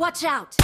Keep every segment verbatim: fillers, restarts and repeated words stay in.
Watch out!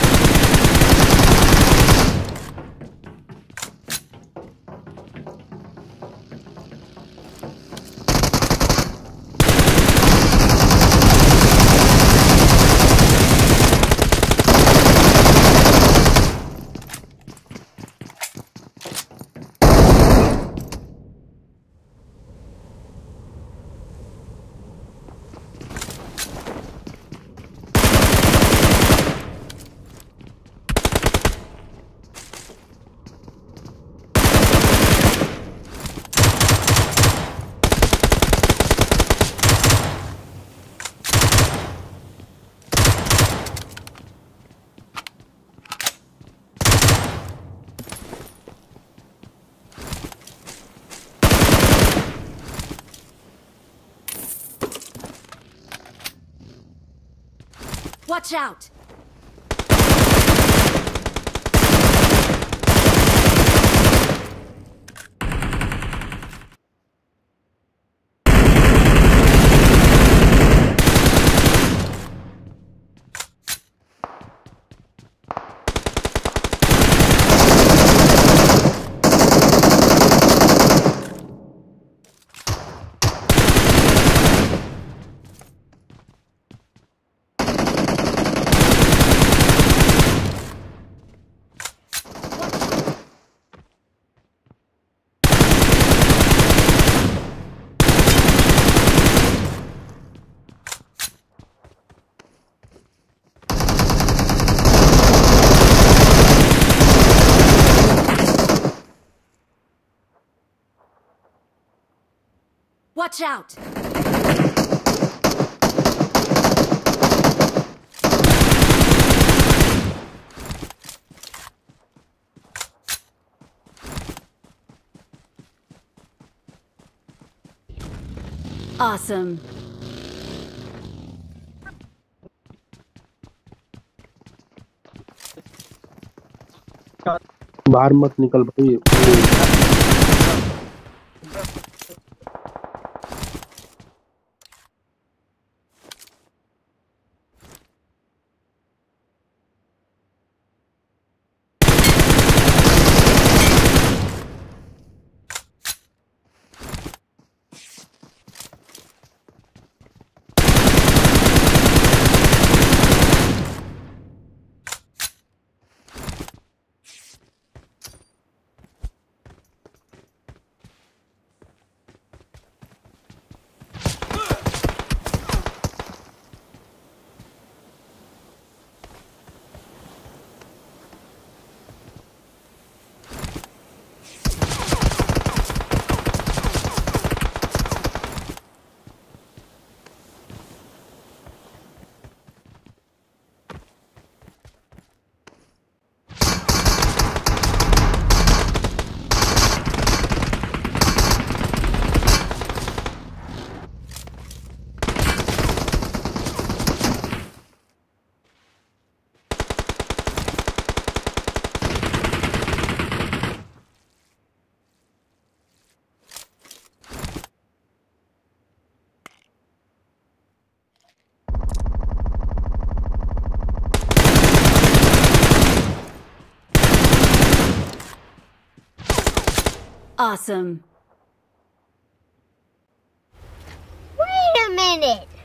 Watch out! Watch out! Awesome. बाहर मत निकल भाई। Awesome. Wait a minute.